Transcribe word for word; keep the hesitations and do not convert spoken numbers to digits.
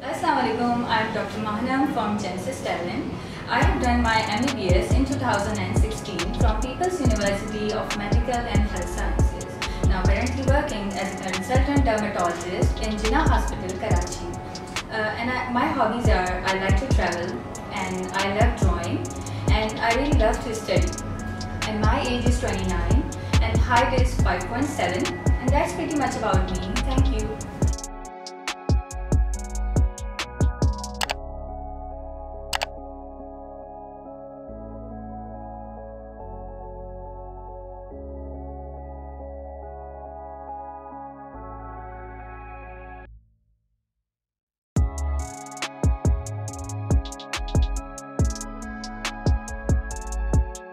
Assalamualaikum, I am Doctor Mahanam from Genesis Talent. I have done my M B B S in two thousand sixteen from People's University of Medical and Health Sciences. Now currently working as a consultant dermatologist in Jinnah Hospital, Karachi. Uh, and I, my hobbies are I like to travel and I love drawing and I really love to study. And my age is twenty-nine and height is five point seven and that's pretty much about me. Thank you.